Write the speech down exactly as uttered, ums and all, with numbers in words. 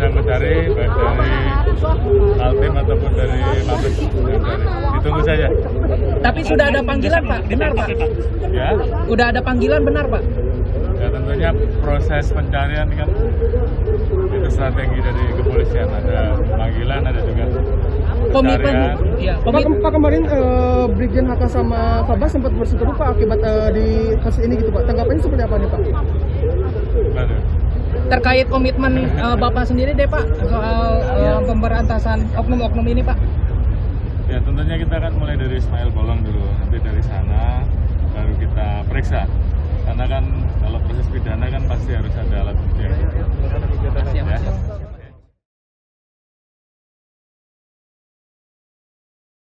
sedang mencari baik dari Altim ataupun dari Mabes. Ditunggu saja. Tapi sudah ada panggilan Pak, benar Pak? Ya. Sudah ada panggilan benar Pak? Ya tentunya proses pencarian kan itu strategi dari kepolisian, ada panggilan, ada juga komitmen. Ya, komit... Pak, kemarin eh, Brigjen Haka sama Fabas sempat berseteru Pak akibat eh, di kasus ini gitu Pak. Tanggapannya seperti apa nih Pak? Aduh. Terkait komitmen eh, Bapak sendiri deh Pak soal eh, pemberantasan oknum-oknum ini Pak. Ya tentunya kita akan mulai dari Ismail Bolong dulu, nanti dari sana baru kita periksa. Karena kan kalau proses pidana kan pasti harus ada alat bukti. Ya.